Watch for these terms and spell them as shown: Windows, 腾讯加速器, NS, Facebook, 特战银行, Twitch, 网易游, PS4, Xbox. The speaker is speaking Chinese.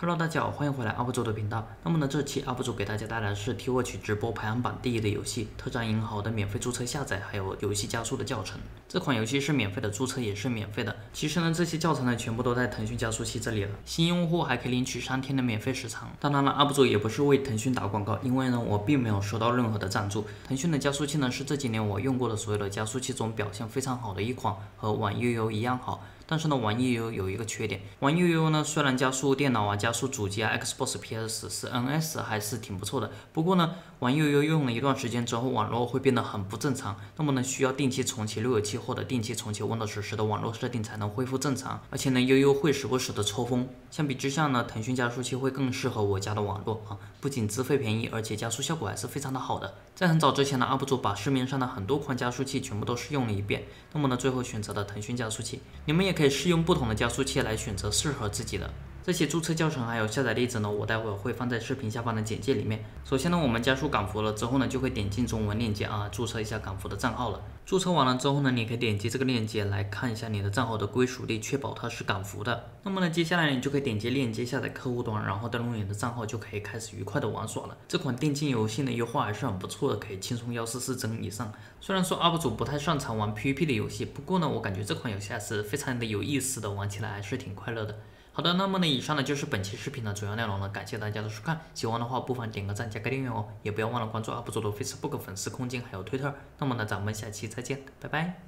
Hello， 大家好，欢迎回来 UP 主的频道。那么呢，这期 UP 主给大家带来的是 Twitch 直播排行榜第一的游戏《特战银行》的免费注册下载，还有游戏加速的教程。这款游戏是免费的，注册也是免费的。其实呢，这些教程呢，全部都在腾讯加速器这里了。新用户还可以领取3天的免费时长。当然了 ，UP 主也不是为腾讯打广告，因为呢，我并没有收到任何的赞助。腾讯的加速器呢，是这几年我用过的所有的加速器中表现非常好的一款，和网易游一样好。 但是呢，网易游有一个缺点，网易游呢虽然加速电脑啊、加速主机啊、Xbox、PS4、NS 还是挺不错的，不过呢，网易游用了一段时间之后，网络会变得很不正常，那么呢，需要定期重启697或者定期重启 Windows 10的网络设定才能恢复正常，而且呢，悠悠会时不时的抽风。相比之下呢，腾讯加速器会更适合我家的网络啊，不仅资费便宜，而且加速效果还是非常的好的。在很早之前呢 ，UP 主把市面上的很多款加速器全部都试用了一遍，那么呢，最后选择了腾讯加速器，你们也可以试用不同的加速器来选择适合自己的。这些注册教程还有下载地址呢，我待会儿会放在视频下方的简介里面。首先呢，我们加入港服了之后呢，就会点进中文链接啊，注册一下港服的账号了。注册完了之后呢，你可以点击这个链接来看一下你的账号的归属地，确保它是港服的。那么呢，接下来你就可以点击链接下载客户端，然后登录你的账号，就可以开始愉快的玩耍了。这款电竞游戏呢，优化还是很不错的，可以轻松144帧以上。虽然说 UP 主不太擅长玩 PVP 的游戏，不过呢，我感觉这款游戏还是非常的有意思的，玩起来还是挺快乐的。 好的，那么呢，以上呢就是本期视频的主要内容了，感谢大家的收看，喜欢的话不妨点个赞加个订阅哦，也不要忘了关注UP主的 Facebook 粉丝空间还有推特，那么呢，咱们下期再见，拜拜。